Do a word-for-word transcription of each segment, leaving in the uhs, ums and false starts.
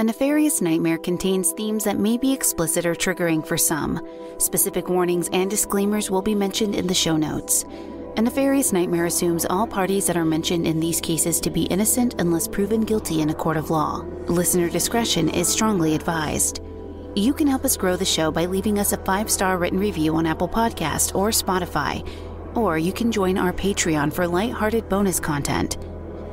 A Nefarious Nightmare contains themes that may be explicit or triggering for some. Specific warnings and disclaimers will be mentioned in the show notes. A Nefarious Nightmare assumes all parties that are mentioned in these cases to be innocent unless proven guilty in a court of law. Listener discretion is strongly advised. You can help us grow the show by leaving us a five-star written review on Apple Podcasts or Spotify, or you can join our Patreon for lighthearted bonus content.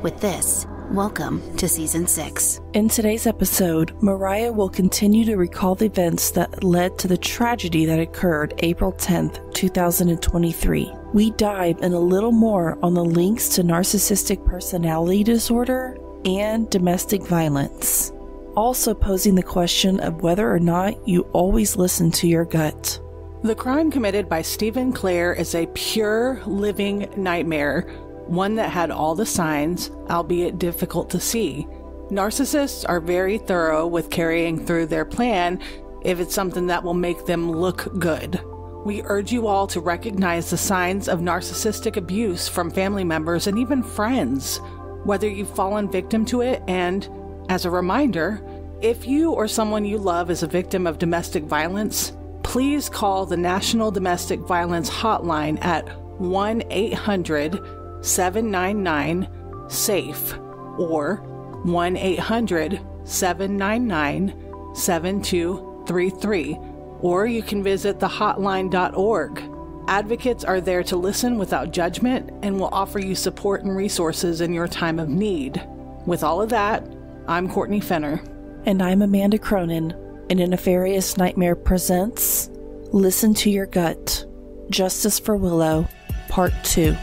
With this, welcome to Season six. In today's episode, Mariah will continue to recall the events that led to the tragedy that occurred April tenth, two thousand twenty-three. We dive in a little more on the links to narcissistic personality disorder and domestic violence, also posing the question of whether or not you always listen to your gut. The crime committed by Stephen Clare is a pure living nightmare. One that had all the signs, albeit difficult to see. Narcissists are very thorough with carrying through their plan if it's something that will make them look good. We urge you all to recognize the signs of narcissistic abuse from family members and even friends, whether you've fallen victim to it, and, as a reminder, if you or someone you love is a victim of domestic violence, please call the National Domestic Violence Hotline at one eight hundred, seven nine nine, S A F E or one eight hundred, seven nine nine, seven two three three, or you can visit the hotline dot org. Advocates are there to listen without judgment and will offer you support and resources in your time of need. With all of that, I'm Courtney Fenner. And I'm Amanda Cronin, and A Nefarious Nightmare presents Listen to Your Gut, Justice for Willow, Part two.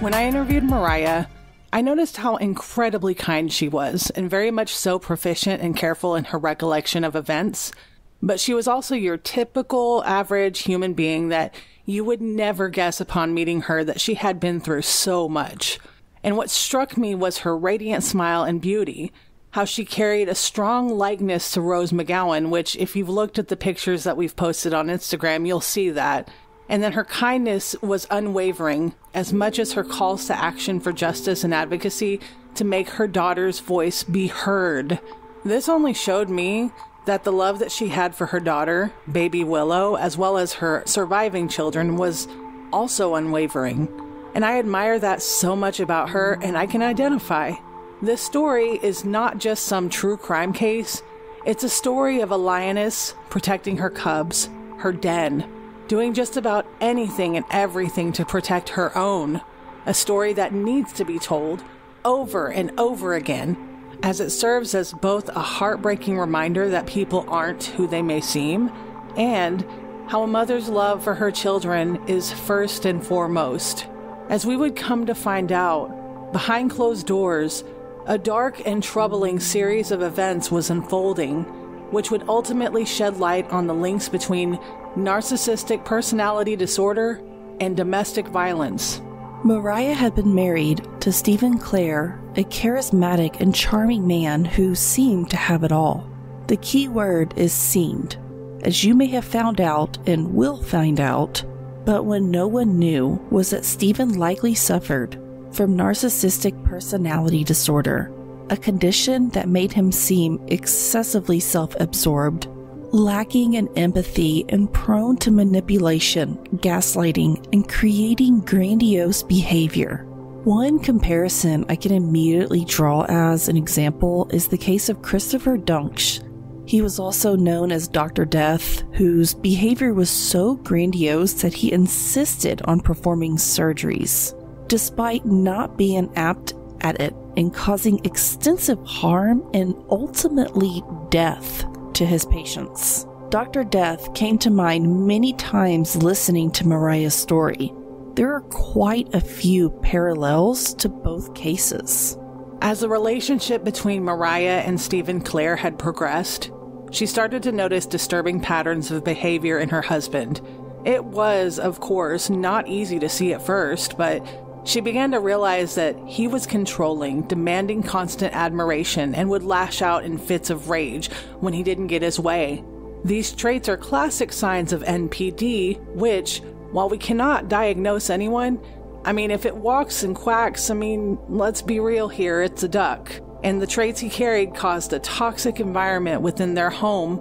When I interviewed Mariah, I noticed how incredibly kind she was, and very much so proficient and careful in her recollection of events. But she was also your typical average human being that you would never guess upon meeting her that she had been through so much. And what struck me was her radiant smile and beauty, how she carried a strong likeness to Rose McGowan, which if you've looked at the pictures that we've posted on Instagram, you'll see that. And then her kindness was unwavering, as much as her calls to action for justice and advocacy to make her daughter's voice be heard. This only showed me that the love that she had for her daughter, baby Willow, as well as her surviving children, was also unwavering. And I admire that so much about her, and I can identify. This story is not just some true crime case. It's a story of a lioness protecting her cubs, her den, doing just about anything and everything to protect her own. A story that needs to be told over and over again, as it serves as both a heartbreaking reminder that people aren't who they may seem, and how a mother's love for her children is first and foremost. As we would come to find out, behind closed doors, a dark and troubling series of events was unfolding, which would ultimately shed light on the links between narcissistic personality disorder and domestic violence. Mariah had been married to Stephen Clare, a charismatic and charming man who seemed to have it all. The key word is seemed, as you may have found out and will find out, but when no one knew was that Stephen likely suffered from narcissistic personality disorder, a condition that made him seem excessively self-absorbed, lacking in empathy and prone to manipulation, gaslighting, and creating grandiose behavior. One comparison I can immediately draw as an example is the case of Christopher Dunsch. He was also known as Doctor Death, whose behavior was so grandiose that he insisted on performing surgeries, despite not being apt at it, and causing extensive harm and ultimately death to his patients. Doctor Death came to mind many times listening to Mariah's story. There are quite a few parallels to both cases. As the relationship between Mariah and Stephen Clare had progressed, she started to notice disturbing patterns of behavior in her husband. It was, of course, not easy to see at first, but She began to realize that he was controlling, demanding constant admiration, and would lash out in fits of rage when he didn't get his way. These traits are classic signs of N P D, which, while we cannot diagnose anyone, I mean, if it walks and quacks, I mean, let's be real here, it's a duck. And the traits he carried caused a toxic environment within their home,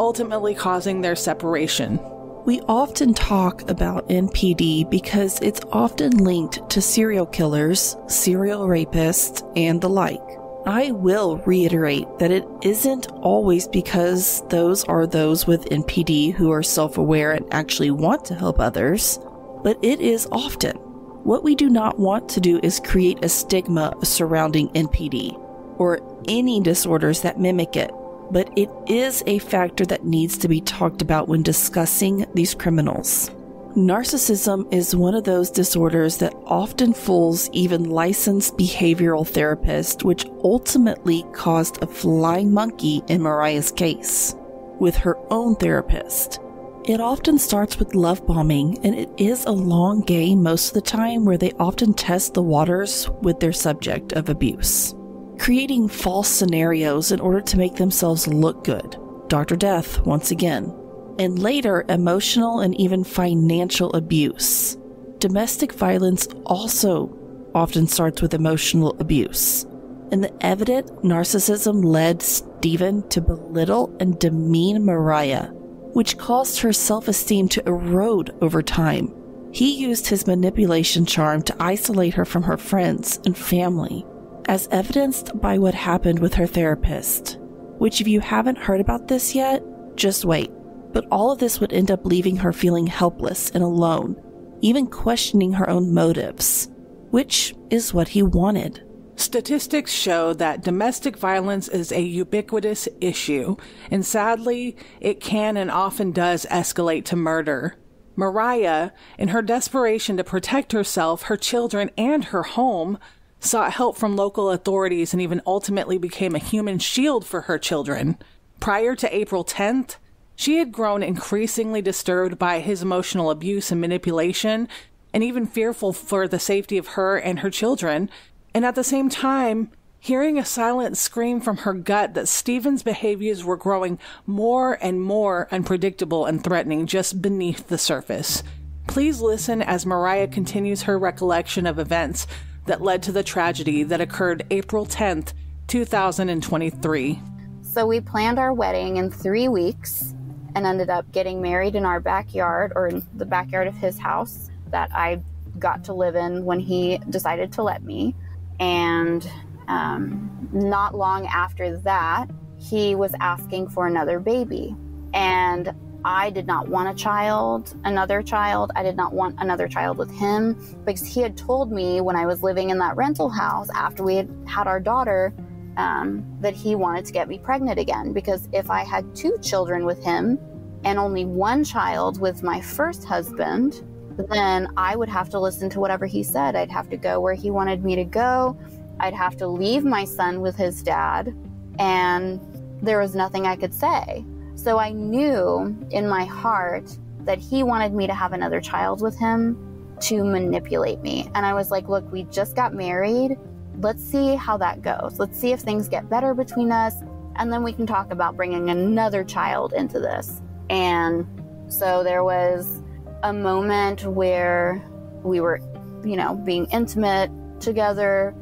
ultimately causing their separation. We often talk about N P D because it's often linked to serial killers, serial rapists, and the like. I will reiterate that it isn't always because those are those with N P D who are self-aware and actually want to help others, but it is often. What we do not want to do is create a stigma surrounding N P D or any disorders that mimic it. But it is a factor that needs to be talked about when discussing these criminals. Narcissism is one of those disorders that often fools even licensed behavioral therapists, which ultimately caused a flying monkey in Mariah's case with her own therapist. It often starts with love bombing, and it is a long game most of the time where they often test the waters with their subject of abuse, creating false scenarios in order to make themselves look good. Doctor Death, once again. And later, emotional and even financial abuse. Domestic violence also often starts with emotional abuse. And the evident narcissism led Stephen to belittle and demean Mariah, which caused her self-esteem to erode over time. He used his manipulation charm to isolate her from her friends and family, as evidenced by what happened with her therapist, which if you haven't heard about this yet, just wait. But all of this would end up leaving her feeling helpless and alone, even questioning her own motives, which is what he wanted. Statistics show that domestic violence is a ubiquitous issue, and sadly, it can and often does escalate to murder. Mariah, in her desperation to protect herself, her children, and her home, sought help from local authorities and even ultimately became a human shield for her children. Prior to April tenth, she had grown increasingly disturbed by his emotional abuse and manipulation, and even fearful for the safety of her and her children. And at the same time, hearing a silent scream from her gut that Stephen's behaviors were growing more and more unpredictable and threatening just beneath the surface. Please listen as Mariah continues her recollection of events that led to the tragedy that occurred April tenth, two thousand twenty-three. So we planned our wedding in three weeks and ended up getting married in our backyard, or in the backyard of his house that I got to live in when he decided to let me. And um, not long after that, he was asking for another baby. And I did not want a child, another child. I did not want another child with him, because he had told me when I was living in that rental house after we had had our daughter um, that he wanted to get me pregnant again, because if I had two children with him and only one child with my first husband, then I would have to listen to whatever he said. I'd have to go where he wanted me to go. I'd have to leave my son with his dad, and there was nothing I could say. So I knew in my heart that he wanted me to have another child with him to manipulate me. And I was like, look, we just got married. Let's see how that goes. Let's see if things get better between us, and then we can talk about bringing another child into this. And so there was a moment where we were, you know, being intimate together,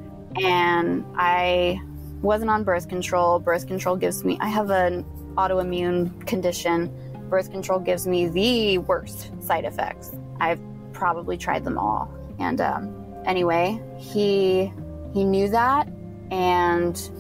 and I wasn't on birth control. Birth control gives me, I have an autoimmune condition. Birth control gives me the worst side effects. I've probably tried them all. And um, anyway, he he knew that, and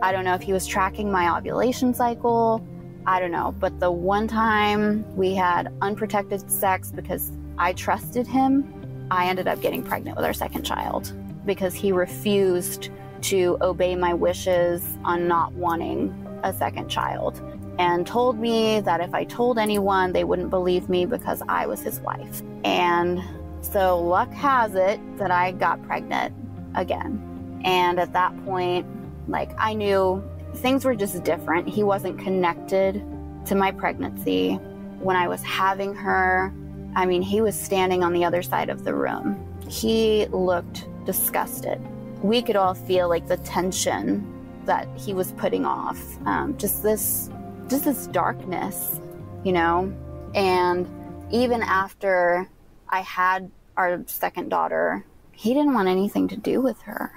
I don't know if he was tracking my ovulation cycle. I don't know, but the one time we had unprotected sex because I trusted him, I ended up getting pregnant with our second child because he refused to obey my wishes on not wanting a second child, and told me that if I told anyone, they wouldn't believe me because I was his wife. And so luck has it that I got pregnant again. And at that point, like, I knew things were just different. He wasn't connected to my pregnancy. When I was having her, I mean, he was standing on the other side of the room. He looked disgusted. We could all feel like the tension that he was putting off, um, just this, just this darkness, you know? And even after I had our second daughter, he didn't want anything to do with her.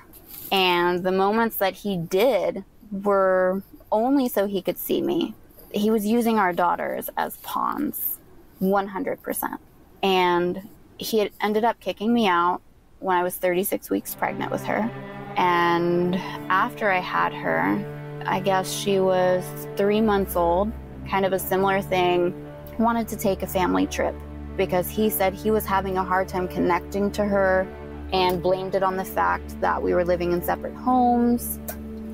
And the moments that he did were only so he could see me. He was using our daughters as pawns, one hundred percent. And he had ended up kicking me out when I was thirty-six weeks pregnant with her. And after I had her, I guess she was three months old, kind of a similar thing. He wanted to take a family trip because he said he was having a hard time connecting to her and blamed it on the fact that we were living in separate homes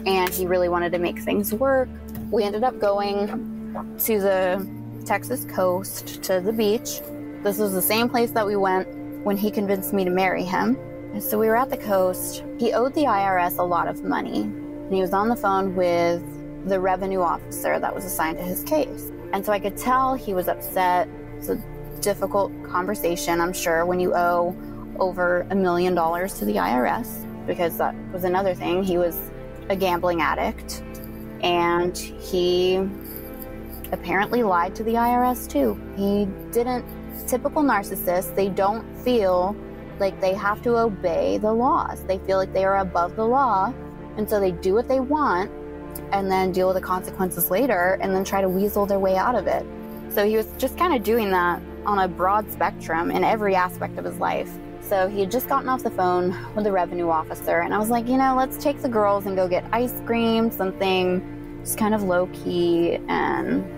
and he really wanted to make things work. We ended up going to the Texas coast, to the beach. This was the same place that we went when he convinced me to marry him. And so we were at the coast. He owed the I R S a lot of money, and he was on the phone with the revenue officer that was assigned to his case. And so I could tell he was upset. It's a difficult conversation, I'm sure, when you owe over a million dollars to the I R S, because that was another thing. He was a gambling addict, and he apparently lied to the I R S too. He didn't. Typical narcissists, they don't feel like they have to obey the laws. They feel like they are above the law, and so they do what they want and then deal with the consequences later and then try to weasel their way out of it. So he was just kind of doing that on a broad spectrum in every aspect of his life. So he had just gotten off the phone with the revenue officer, and I was like, you know, let's take the girls and go get ice cream, something just kind of low-key, and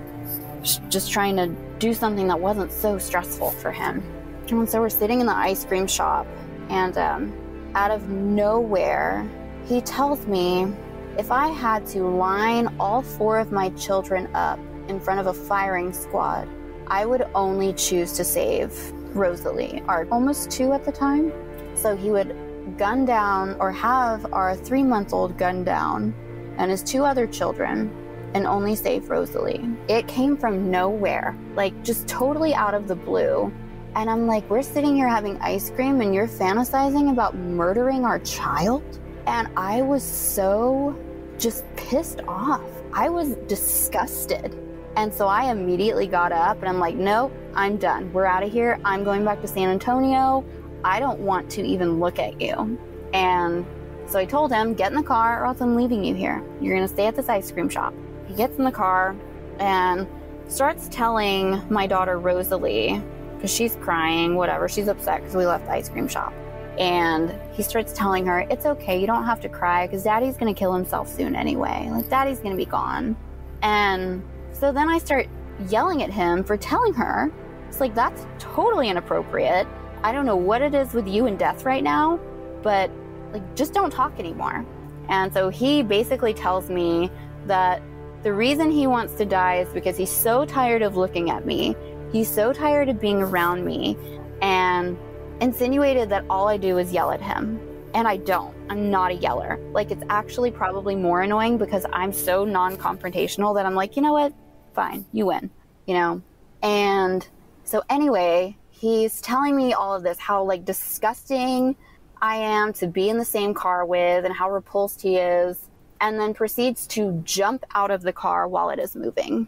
just trying to do something that wasn't so stressful for him. And so we're sitting in the ice cream shop, and um, out of nowhere, he tells me if I had to line all four of my children up in front of a firing squad, I would only choose to save Rosalie, our almost two at the time. So he would gun down, or have our three-month-old gun down, and his two other children, and only save Rosalie. It came from nowhere, like just totally out of the blue. And I'm like, we're sitting here having ice cream and you're fantasizing about murdering our child? And I was so just pissed off. I was disgusted. And so I immediately got up and I'm like, nope, I'm done. We're out of here. I'm going back to San Antonio. I don't want to even look at you. And so I told him, get in the car or else I'm leaving you here. You're gonna stay at this ice cream shop. He gets in the car and starts telling my daughter Rosalie, because she's crying, whatever, she's upset because we left the ice cream shop. And he starts telling her, it's okay, you don't have to cry because daddy's gonna kill himself soon anyway. Like, daddy's gonna be gone. And so then I start yelling at him for telling her. It's like, that's totally inappropriate. I don't know what it is with you and death right now, but like, just don't talk anymore. And so he basically tells me that the reason he wants to die is because he's so tired of looking at me. He's so tired of being around me, and insinuated that all I do is yell at him. And I don't. I'm not a yeller. Like, it's actually probably more annoying because I'm so non-confrontational that I'm like, you know what? Fine, you win, you know? And so anyway, he's telling me all of this, how like disgusting I am to be in the same car with and how repulsed he is. And then proceeds to jump out of the car while it is moving.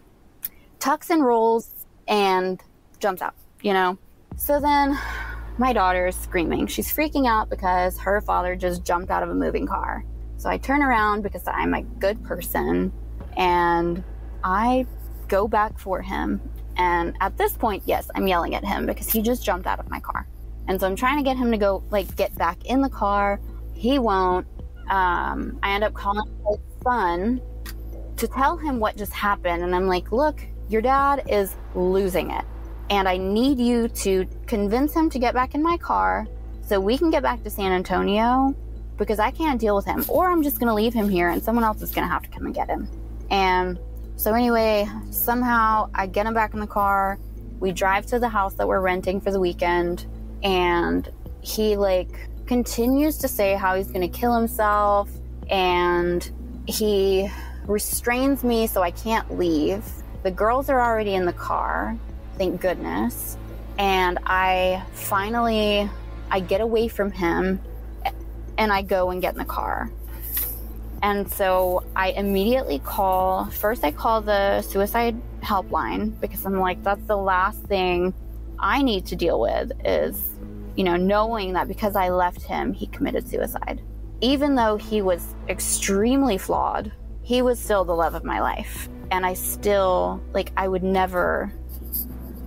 Tucks and rolls and jumps out, you know? So then my daughter is screaming. She's freaking out because her father just jumped out of a moving car. So I turn around because I'm a good person, and I go back for him. And at this point, yes, I'm yelling at him because he just jumped out of my car. And so I'm trying to get him to go, like, get back in the car. He won't. Um, I end up calling my son to tell him what just happened. And I'm like, look, your dad is losing it. And I need you to convince him to get back in my car so we can get back to San Antonio, because I can't deal with him, or I'm just going to leave him here and someone else is going to have to come and get him. And so anyway, somehow I get him back in the car. We drive to the house that we're renting for the weekend, and he like continues to say how he's going to kill himself, and he restrains me so I can't leave. The girls are already in the car, thank goodness. And I finally I get away from him and I go and get in the car. And so I immediately call, first I call the suicide helpline, because I'm like, that's the last thing I need to deal with is, you know, knowing that because I left him, he committed suicide. Even though he was extremely flawed, he was still the love of my life. And I still, like, I would never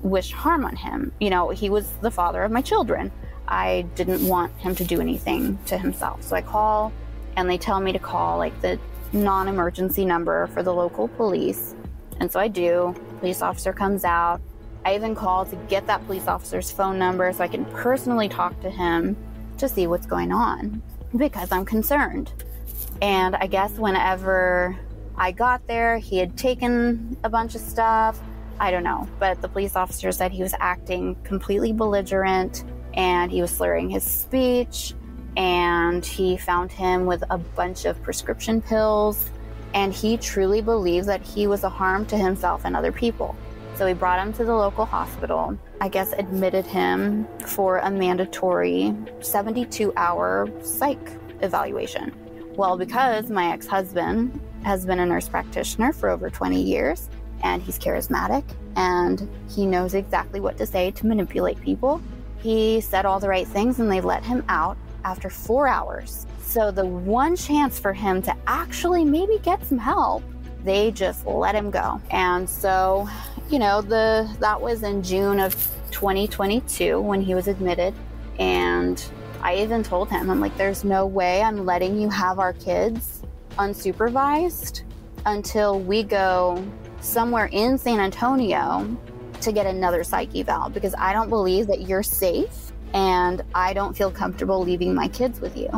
wish harm on him. You know, he was the father of my children. I didn't want him to do anything to himself. So I call, and they tell me to call, like, the non-emergency number for the local police. And so I do. Police officer comes out. I even call to get that police officer's phone number so I can personally talk to him to see what's going on, because I'm concerned. And I guess whenever I got there, he had taken a bunch of stuff. I don't know. But the police officer said he was acting completely belligerent, and he was slurring his speech, and he found him with a bunch of prescription pills, and he truly believed that he was a harm to himself and other people. So we brought him to the local hospital, I guess admitted him for a mandatory seventy-two hour psych evaluation. Well, because my ex-husband has been a nurse practitioner for over twenty years, and he's charismatic, and he knows exactly what to say to manipulate people, he said all the right things, and they let him out after four hours. So the one chance for him to actually maybe get some help, they just let him go. And so, you know, the that was in June of twenty twenty-two when he was admitted. And I even told him, I'm like, there's no way I'm letting you have our kids unsupervised until we go somewhere in San Antonio to get another psych eval, because I don't believe that you're safe and I don't feel comfortable leaving my kids with you.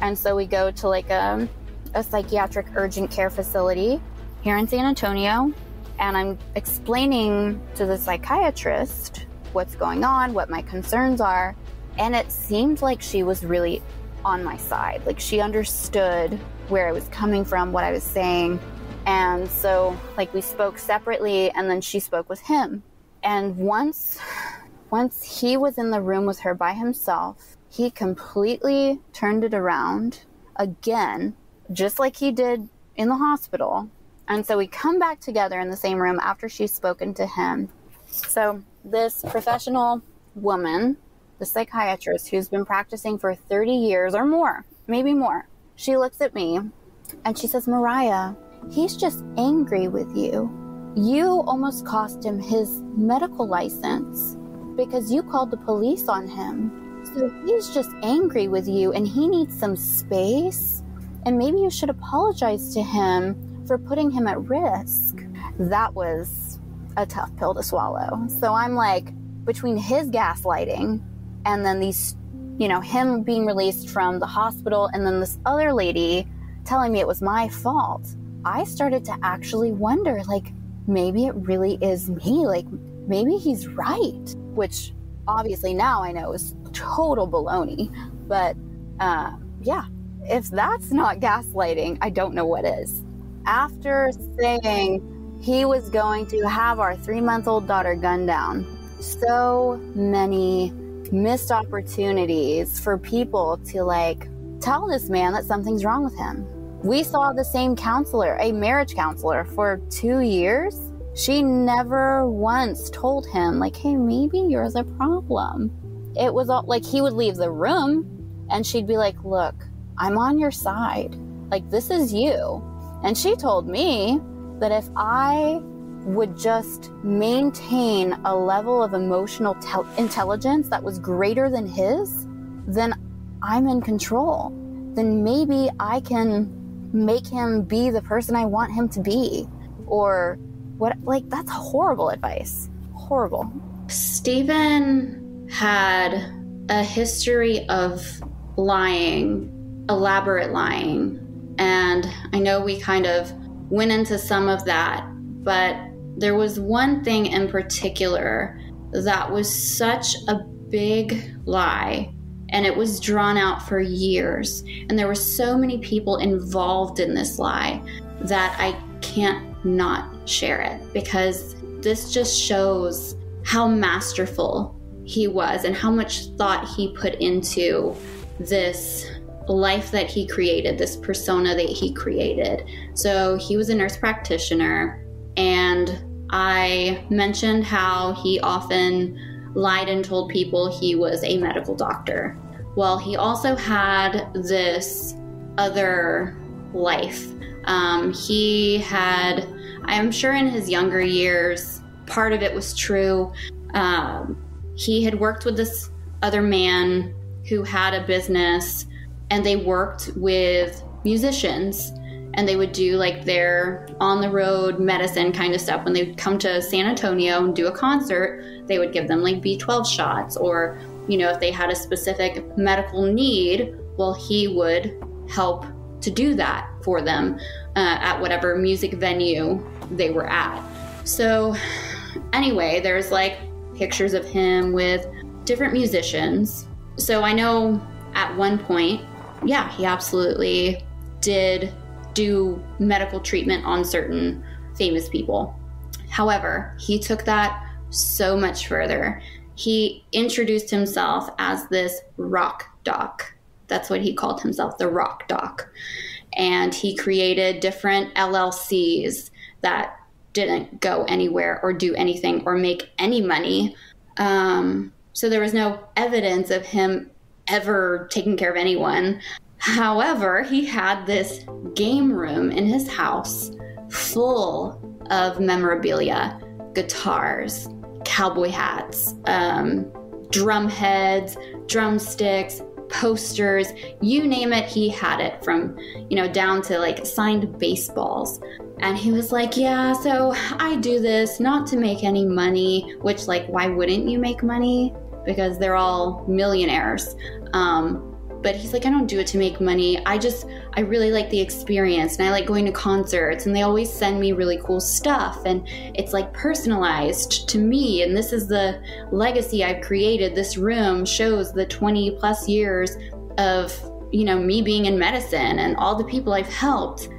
And so we go to like a, a psychiatric urgent care facility here in San Antonio, and I'm explaining to the psychiatrist what's going on, what my concerns are, and it seemed like she was really on my side. Like, she understood where I was coming from, what I was saying, and so like we spoke separately, and then she spoke with him. And once Once he was in the room with her by himself, he completely turned it around again, just like he did in the hospital. And so we come back together in the same room after she's spoken to him. So this professional woman, the psychiatrist who's been practicing for thirty years or more, maybe more, she looks at me and she says, Mariah, he's just angry with you. You almost cost him his medical license because you called the police on him. So he's just angry with you and he needs some space. And maybe you should apologize to him for putting him at risk. That was a tough pill to swallow. So I'm like, between his gaslighting and then these, you know, him being released from the hospital and then this other lady telling me it was my fault, I started to actually wonder, like, maybe it really is me. Like, maybe he's right. Which obviously now I know is total baloney, but uh, yeah, if that's not gaslighting, I don't know what is. After saying he was going to have our three-month-old daughter gunned down, so many missed opportunities for people to like tell this man that something's wrong with him. We saw the same counselor, a marriage counselor, for two years. She never once told him, like, hey, maybe you're the problem. It was all, like, he would leave the room and she'd be like, look, I'm on your side. Like, this is you. And she told me that if I would just maintain a level of emotional te- intelligence that was greater than his, then I'm in control. Then maybe I can make him be the person I want him to be. Or... What, like, that's horrible advice. Horrible. Stephen had a history of lying, elaborate lying. And I know we kind of went into some of that, but there was one thing in particular that was such a big lie, and it was drawn out for years. And there were so many people involved in this lie that I can't not share it, because this just shows how masterful he was and how much thought he put into this life that he created, this persona that he created. So he was a nurse practitioner, and I mentioned how he often lied and told people he was a medical doctor. Well, he also had this other life. Um, he had, I'm sure in his younger years, part of it was true. Um, he had worked with this other man who had a business, and they worked with musicians, and they would do like their on the road medicine kind of stuff. When they would come to San Antonio and do a concert, they would give them like B twelve shots, or, you know, if they had a specific medical need, well, he would help to do that for them uh, at whatever music venue they were at. So anyway, there's like pictures of him with different musicians. So I know at one point, yeah, he absolutely did do medical treatment on certain famous people. However, he took that so much further. He introduced himself as this rock doc. That's what he called himself, the rock doc. And he created different L L Cs that didn't go anywhere or do anything or make any money. Um, so there was no evidence of him ever taking care of anyone. However, he had this game room in his house full of memorabilia, guitars, cowboy hats, um, drum heads, drumsticks, posters, you name it, he had it, from, you know, down to like signed baseballs. And he was like, yeah, so I do this not to make any money, which, like, why wouldn't you make money? Because they're all millionaires. Um, but he's like, I don't do it to make money. I just, I really like the experience, and I like going to concerts, and they always send me really cool stuff, and it's like personalized to me, and this is the legacy I've created. This room shows the twenty plus years of, you know, me being in medicine and all the people I've helped.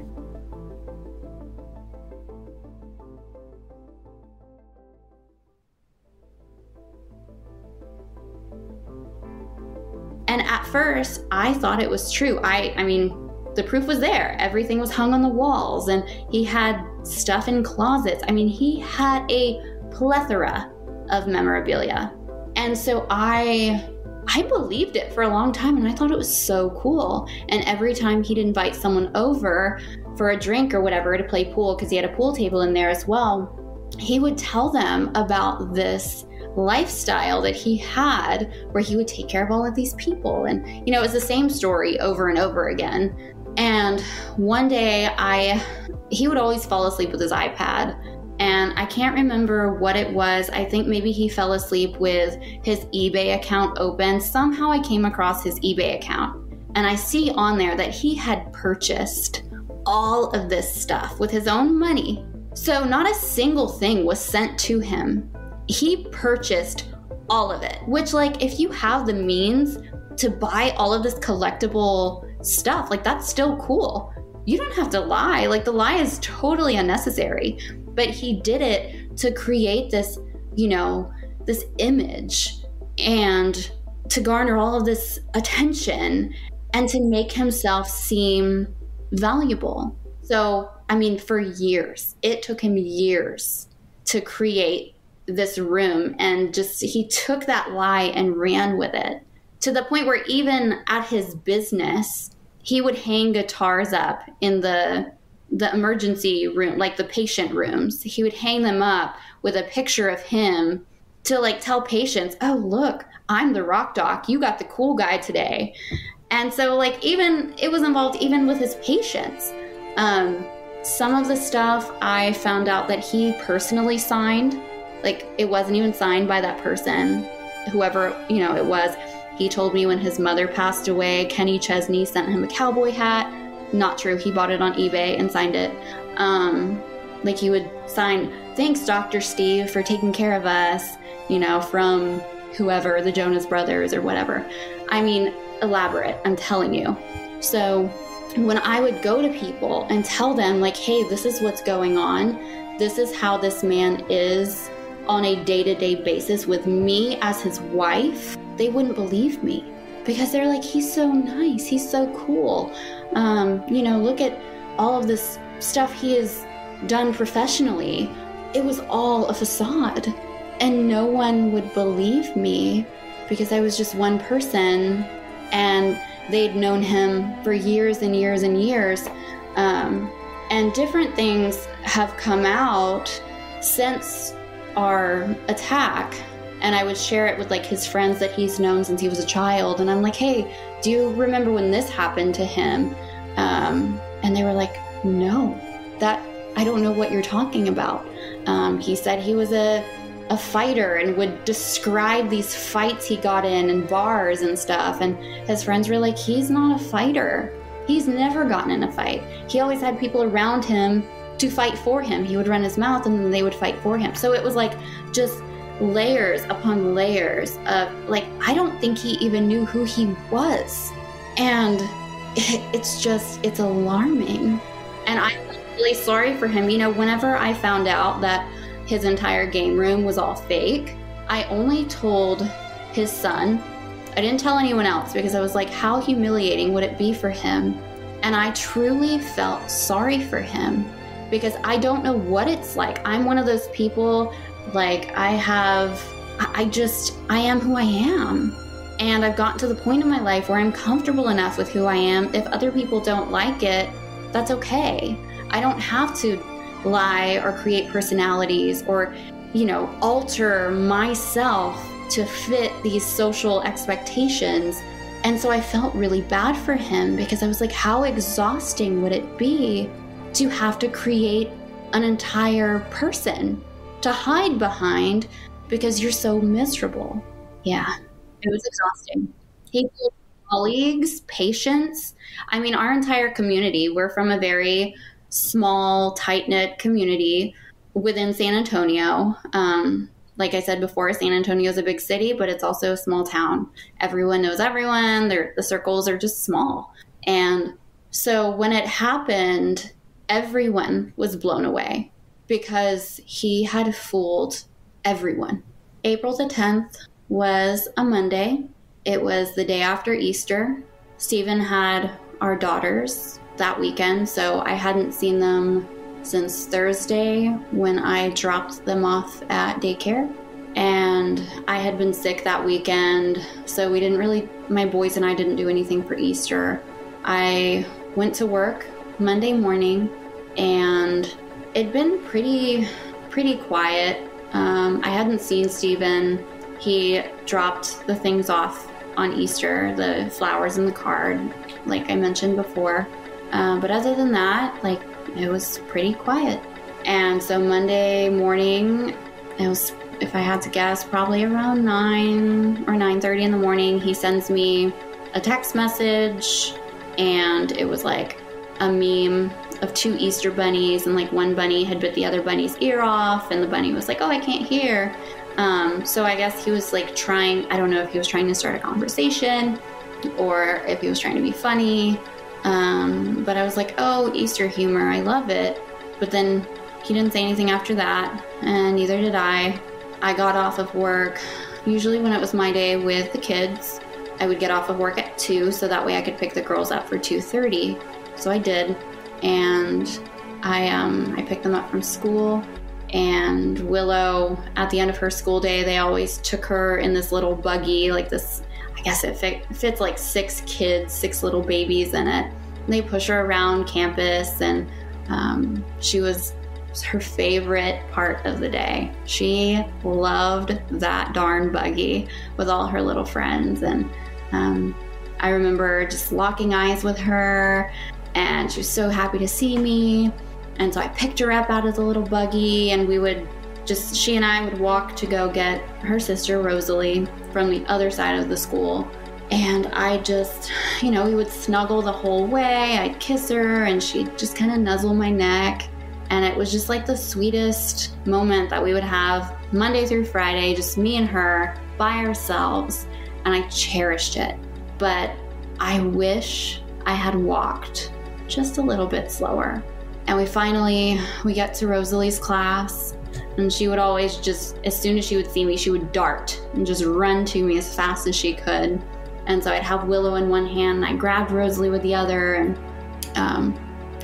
And at first, I thought it was true. I, I mean, the proof was there. Everything was hung on the walls, and he had stuff in closets. I mean, he had a plethora of memorabilia. And so I, I believed it for a long time, and I thought it was so cool. And every time he'd invite someone over for a drink or whatever, to play pool, because he had a pool table in there as well, he would tell them about this lifestyle that he had, where he would take care of all of these people. And, you know, it was the same story over and over again. And one day I, he would always fall asleep with his iPad, and I can't remember what it was. I think maybe he fell asleep with his eBay account open. Somehow I came across his eBay account, and I see on there that he had purchased all of this stuff with his own money. So not a single thing was sent to him. He purchased all of it, which, like, if you have the means to buy all of this collectible stuff, like, that's still cool. You don't have to lie. Like, the lie is totally unnecessary. But he did it to create this, you know, this image, and to garner all of this attention, and to make himself seem valuable. So, I mean, for years, it took him years to create this room, and just, he took that lie and ran with it, to the point where even at his business, he would hang guitars up in the the emergency room, like the patient rooms. He would hang them up with a picture of him to, like, tell patients, oh, look, I'm the rock doc, you got the cool guy today. And so, like, even it was involved even with his patients. Um, some of the stuff I found out that he personally signed. Like, it wasn't even signed by that person, whoever, you know, it was. He told me when his mother passed away, Kenny Chesney sent him a cowboy hat. Not true. He bought it on eBay and signed it. Um, like, he would sign, thanks, Doctor Steve, for taking care of us, you know, from whoever, the Jonas Brothers or whatever. I mean, elaborate, I'm telling you. So when I would go to people and tell them, like, hey, this is what's going on, this is how this man is on a day-to-day basis with me as his wife, they wouldn't believe me because they're like, he's so nice, he's so cool. Um, you know, look at all of this stuff he has done professionally. It was all a facade, and no one would believe me because I was just one person, and they'd known him for years and years and years. Um, and different things have come out since our attack, and I would share it with like his friends that he's known since he was a child, and I'm like, hey, do you remember when this happened to him? Um, and they were like, no, that I don't know what you're talking about. Um, he said he was a a fighter and would describe these fights he got in and bars and stuff, and his friends were like, he's not a fighter, he's never gotten in a fight, he always had people around him to fight for him. He would run his mouth and then they would fight for him. So it was like just layers upon layers of like, I don't think he even knew who he was. And it, it's just, it's alarming. And I felt really sorry for him. You know, whenever I found out that his entire game room was all fake, I only told his son. I didn't tell anyone else because I was like, how humiliating would it be for him? And I truly felt sorry for him, because I don't know what it's like. I'm one of those people, like I have, I just, I am who I am. And I've gotten to the point in my life where I'm comfortable enough with who I am. If other people don't like it, that's okay. I don't have to lie or create personalities or, you know, alter myself to fit these social expectations. And so I felt really bad for him, because I was like, how exhausting would it be to have to create an entire person to hide behind because you're so miserable. Yeah, it was exhausting. He told colleagues, patients, I mean, our entire community. We're from a very small, tight-knit community within San Antonio. Um, like I said before, San Antonio is a big city, but it's also a small town. Everyone knows everyone. They're, the circles are just small. And so when it happened, everyone was blown away because he had fooled everyone. April the tenth was a Monday. It was the day after Easter. Stephen had our daughters that weekend, so I hadn't seen them since Thursday when I dropped them off at daycare. And I had been sick that weekend, so we didn't really, my boys and I didn't do anything for Easter. I went to work Monday morning, and it'd been pretty, pretty quiet. Um, I hadn't seen Stephen. He dropped the things off on Easter, the flowers and the card, like I mentioned before. Uh, but other than that, like, it was pretty quiet. And so Monday morning, it was, if I had to guess, probably around nine or nine thirty in the morning, he sends me a text message, and it was like a meme of two Easter bunnies, and like one bunny had bit the other bunny's ear off, and the bunny was like, oh, I can't hear. Um, so I guess he was like trying, I don't know if he was trying to start a conversation or if he was trying to be funny. Um, but I was like, oh, Easter humor, I love it. But then he didn't say anything after that, and neither did I. I got off of work. Usually when it was my day with the kids, I would get off of work at two, so that way I could pick the girls up for two thirty. So I did, and I um, I picked them up from school. And Willow, at the end of her school day, they always took her in this little buggy, like this, I guess it fit, fits like six kids, six little babies in it. And they push her around campus, and um, she was her favorite part of the day. She loved that darn buggy with all her little friends. And um, I remember just locking eyes with her, and she was so happy to see me. And so I picked her up out of the little buggy, and we would just, she and I would walk to go get her sister Rosalie from the other side of the school. And I just, you know, we would snuggle the whole way. I'd kiss her, and she'd just kind of nuzzle my neck. And it was just like the sweetest moment that we would have Monday through Friday, just me and her by ourselves. And I cherished it. But I wish I had walked just a little bit slower. And we finally, we get to Rosalie's class, And she would always just, as soon as she would see me, she would dart and just run to me as fast as she could. And so I'd have Willow in one hand, and I grabbed Rosalie with the other, and, um,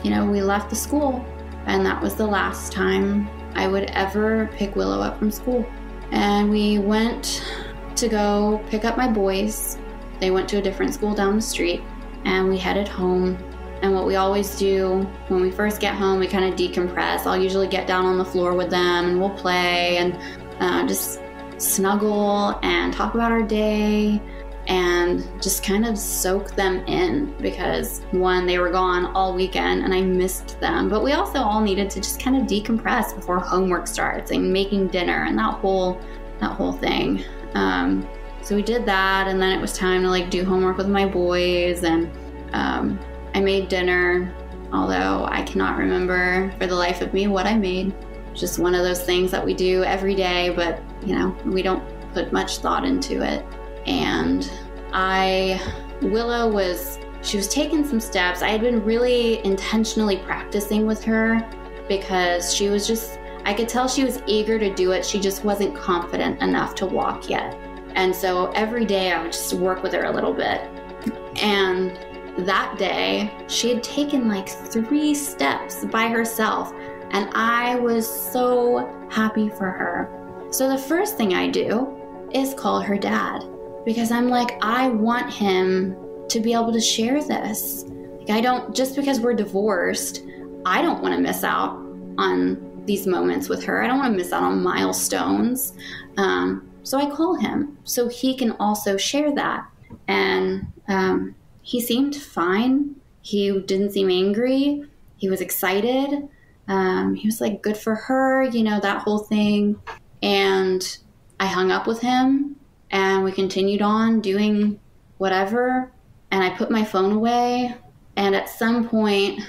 you know, we left the school. And that was the last time I would ever pick Willow up from school. And we went to go pick up my boys. They went to a different school down the street, and we headed home. And what we always do when we first get home, we kind of decompress. I'll usually get down on the floor with them, and we'll play and uh, just snuggle and talk about our day and just kind of soak them in, because one, they were gone all weekend and I missed them. But we also all needed to just kind of decompress before homework starts and making dinner and that whole, that whole thing. Um, so we did that, and then it was time to like do homework with my boys, and um, I made dinner, although I cannot remember for the life of me what I made. Just one of those things that we do every day, but you know, we don't put much thought into it. And I, Willow was, she was taking some steps. I had been really intentionally practicing with her, because she was just, I could tell she was eager to do it. She just wasn't confident enough to walk yet. And so every day I would just work with her a little bit. And that day, she had taken like three steps by herself, and I was so happy for her. So the first thing I do is call her dad, because I'm like, I want him to be able to share this. Like, I don't, just because we're divorced, I don't want to miss out on these moments with her. I don't want to miss out on milestones. Um, so I call him so he can also share that. And, um, he seemed fine. He didn't seem angry. He was excited. Um, he was like, good for her, you know, that whole thing. And I hung up with him, and we continued on doing whatever. And I put my phone away. And at some point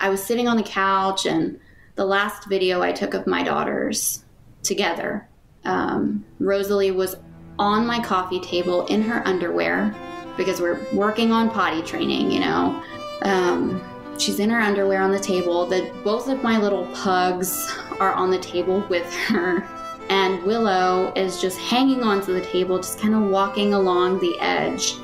I was sitting on the couch, and the last video I took of my daughters together, um, Rosalie was on my coffee table in her underwear, because we're working on potty training, you know. Um, she's in her underwear on the table. The, both of my little pugs are on the table with her. And Willow is just hanging onto the table, just kind of walking along the edge.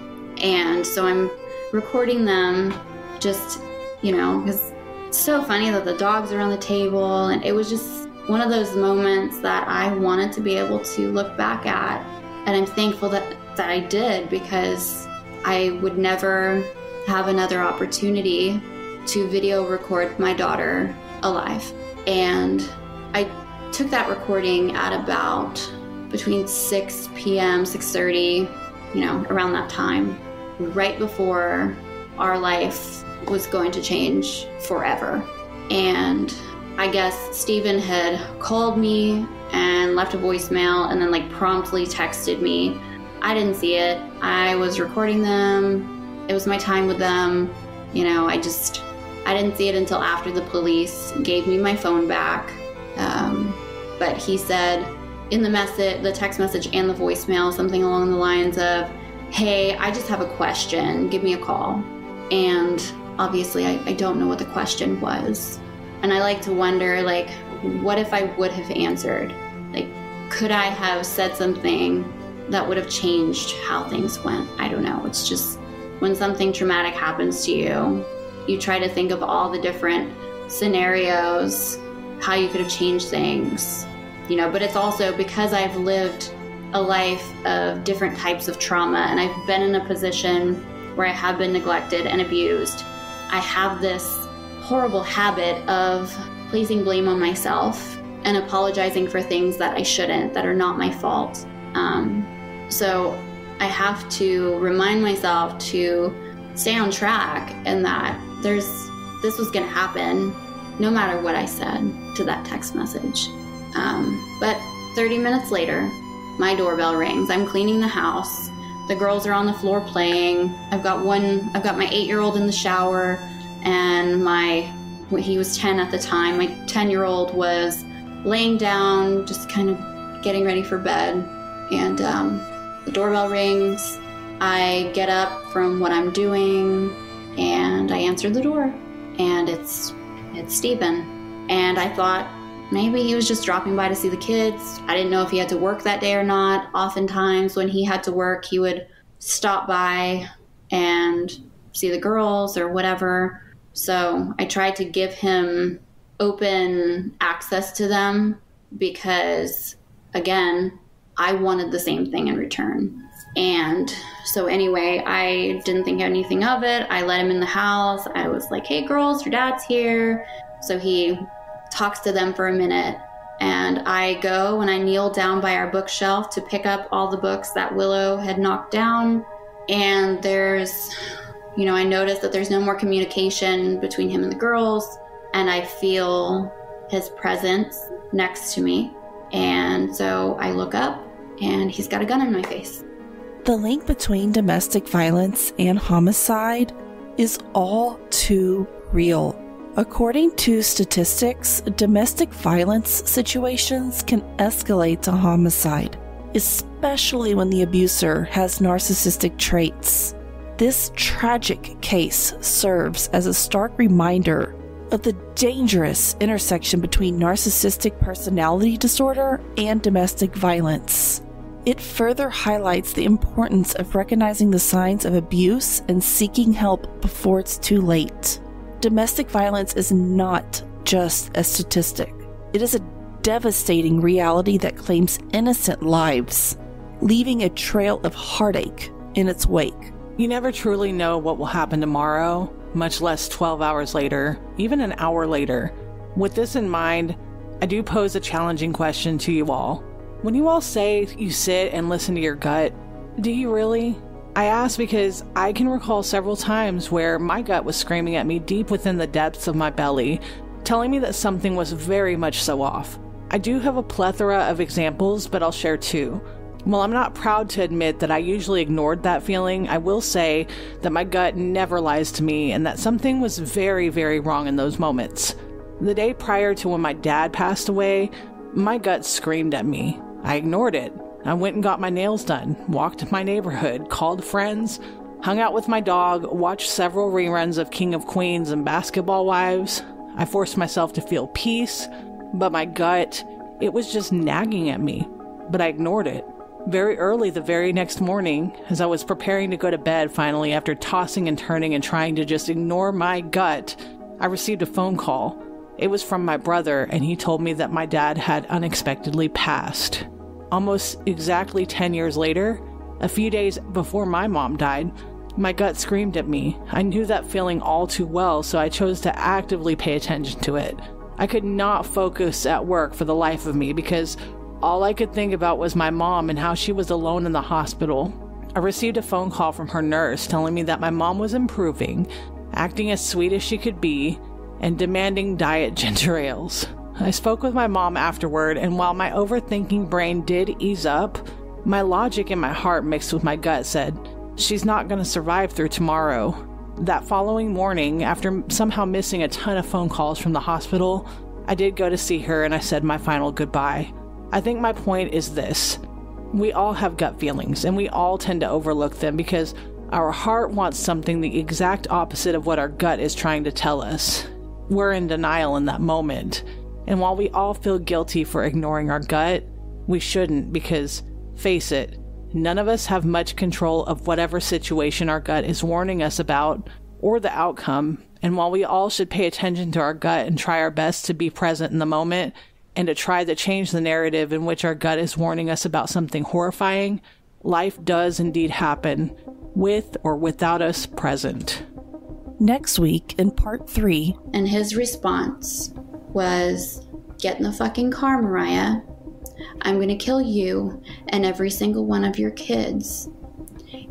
And so I'm recording them just, you know, because it's so funny that the dogs are on the table. And it was just one of those moments that I wanted to be able to look back at. And I'm thankful that, that I did, because I would never have another opportunity to video record my daughter alive. And I took that recording at about between six p m, six thirty, you know, around that time, right before our life was going to change forever. And I guess Stephen had called me and left a voicemail, and then like promptly texted me. I didn't see it. I was recording them. It was my time with them. You know, I just, I didn't see it until after the police gave me my phone back. Um, but he said in the message, the text message and the voicemail, something along the lines of, hey, I just have a question. Give me a call. And obviously I, I don't know what the question was. And I like to wonder, like, what if I would have answered? Like, could I have said something that would have changed how things went? I don't know. It's just when something traumatic happens to you, you try to think of all the different scenarios, how you could have changed things, you know, but it's also because I've lived a life of different types of trauma, and I've been in a position where I have been neglected and abused. I have this horrible habit of placing blame on myself and apologizing for things that I shouldn't, that are not my fault. Um, so I have to remind myself to stay on track, and that there's, this was going to happen no matter what I said to that text message. Um, but thirty minutes later, my doorbell rings. I'm cleaning the house. The girls are on the floor playing. I've got one, I've got my eight-year-old in the shower, and my, he was ten at the time. My ten-year-old was laying down, just kind of getting ready for bed. And um, the doorbell rings. I get up from what I'm doing, and I answer the door, and it's it's Stephen. And I thought, Maybe he was just dropping by to see the kids. I didn't know if he had to work that day or not. Oftentimes when he had to work, he would stop by and see the girls or whatever. So I tried to give him open access to them because, again, I wanted the same thing in return. And so anyway, I didn't think anything of it. I let him in the house. I was like, hey, girls, your dad's here. So he talks to them for a minute. And I go and I kneel down by our bookshelf to pick up all the books that Willow had knocked down. And there's, you know, I notice that there's no more communication between him and the girls. And I feel his presence next to me. And so I look up and he's got a gun in my face. The link between domestic violence and homicide is all too real. According to statistics, domestic violence situations can escalate to homicide, especially when the abuser has narcissistic traits. This tragic case serves as a stark reminder of the dangerous intersection between narcissistic personality disorder and domestic violence. It further highlights the importance of recognizing the signs of abuse and seeking help before it's too late. Domestic violence is not just a statistic. It is a devastating reality that claims innocent lives, leaving a trail of heartache in its wake. You never truly know what will happen tomorrow, much less twelve hours later, even an hour later. With this in mind, I do pose a challenging question to you all. When you all say you sit and listen to your gut, do you really? I ask because I can recall several times where my gut was screaming at me deep within the depths of my belly, telling me that something was very much so off. I do have a plethora of examples, but I'll share two. While I'm not proud to admit that I usually ignored that feeling, I will say that my gut never lies to me and that something was very, very wrong in those moments. The day prior to when my dad passed away, my gut screamed at me. I ignored it. I went and got my nails done, walked my neighborhood, called friends, hung out with my dog, watched several reruns of King of Queens and Basketball Wives. I forced myself to feel peace, but my gut, it was just nagging at me, but I ignored it. Very early the very next morning, as I was preparing to go to bed finally after tossing and turning and trying to just ignore my gut, I received a phone call. It was from my brother, and he told me that my dad had unexpectedly passed. Almost exactly ten years later, a few days before my mom died, my gut screamed at me. I knew that feeling all too well, so I chose to actively pay attention to it. I could not focus at work for the life of me because all I could think about was my mom and how she was alone in the hospital. I received a phone call from her nurse telling me that my mom was improving, acting as sweet as she could be, and demanding diet ginger ales. I spoke with my mom afterward, and while my overthinking brain did ease up, my logic and my heart mixed with my gut said, she's not going to survive through tomorrow. That following morning, after somehow missing a ton of phone calls from the hospital, I did go to see her and I said my final goodbye. I think my point is this. We all have gut feelings, and we all tend to overlook them because our heart wants something the exact opposite of what our gut is trying to tell us. We're in denial in that moment. And while we all feel guilty for ignoring our gut, we shouldn't because, face it, none of us have much control of whatever situation our gut is warning us about or the outcome. And while we all should pay attention to our gut and try our best to be present in the moment, and to try to change the narrative in which our gut is warning us about something horrifying, life does indeed happen, with or without us present. Next week in part three. And his response was, get in the fucking car, Mariah. I'm gonna kill you and every single one of your kids.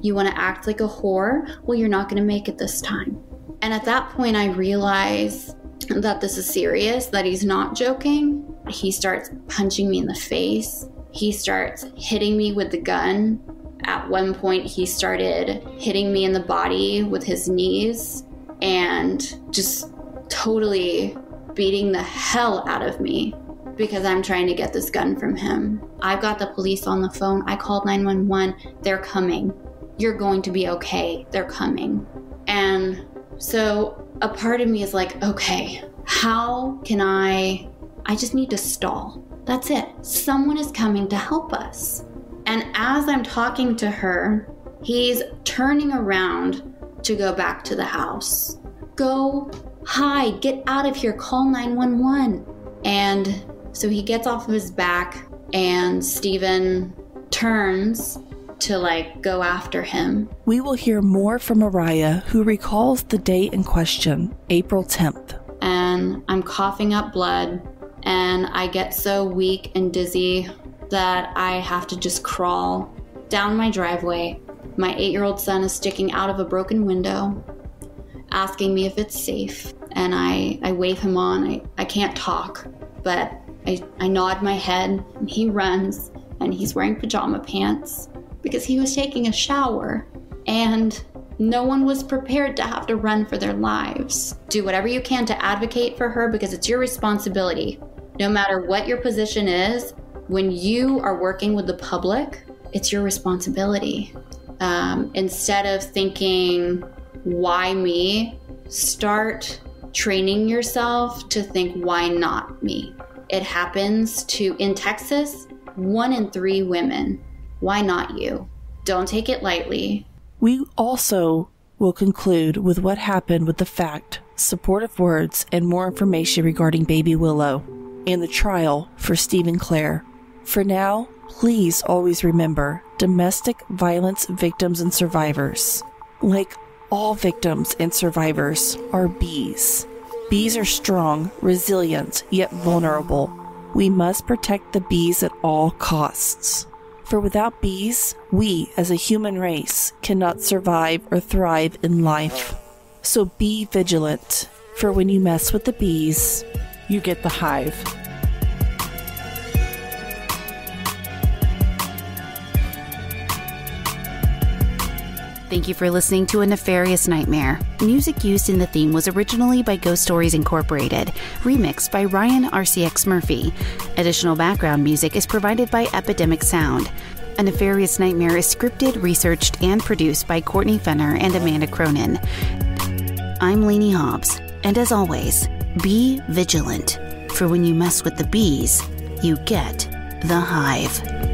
You wanna act like a whore? Well, you're not gonna make it this time. And at that point I realized that this is serious, that he's not joking. He starts punching me in the face. He starts hitting me with the gun. At one point, he started hitting me in the body with his knees and just totally beating the hell out of me because I'm trying to get this gun from him. I've got the police on the phone. I called nine one one. They're coming. You're going to be okay. They're coming. And so a part of me is like, okay, how can I I just need to stall. That's it. Someone is coming to help us. And as I'm talking to her, he's turning around to go back to the house. Go hide, get out of here, call nine one one. And so he gets off of his back and Stephen turns to like go after him. We will hear more from Mariah, who recalls the day in question, April tenth. And I'm coughing up blood and I get so weak and dizzy that I have to just crawl down my driveway. My eight-year-old son is sticking out of a broken window, asking me if it's safe. And I, I wave him on. I, I can't talk, but I, I nod my head and he runs and he's wearing pajama pants because he was taking a shower and no one was prepared to have to run for their lives. Do whatever you can to advocate for her because it's your responsibility. No matter what your position is, when you are working with the public, it's your responsibility. Um, instead of thinking, why me? Start training yourself to think, why not me? It happens to, in Texas, one in three women. Why not you? Don't take it lightly. We also will conclude with what happened with the fact, supportive words, and more information regarding Baby Willow and the trial for Stephen Clare. For now, please always remember, domestic violence victims and survivors, like all victims and survivors, are bees. Bees are strong, resilient, yet vulnerable. We must protect the bees at all costs. For without bees, we as a human race cannot survive or thrive in life. So be vigilant, for when you mess with the bees, you get the hive. Thank you for listening to A Nefarious Nightmare. Music used in the theme was originally by Ghost Stories Incorporated, remixed by Ryan R C X Murphy. Additional background music is provided by Epidemic Sound. A Nefarious Nightmare is scripted, researched, and produced by Courtney Fenner and Amanda Cronin. I'm Lainey Hobbs, and as always, be vigilant, for when you mess with the bees, you get the hive.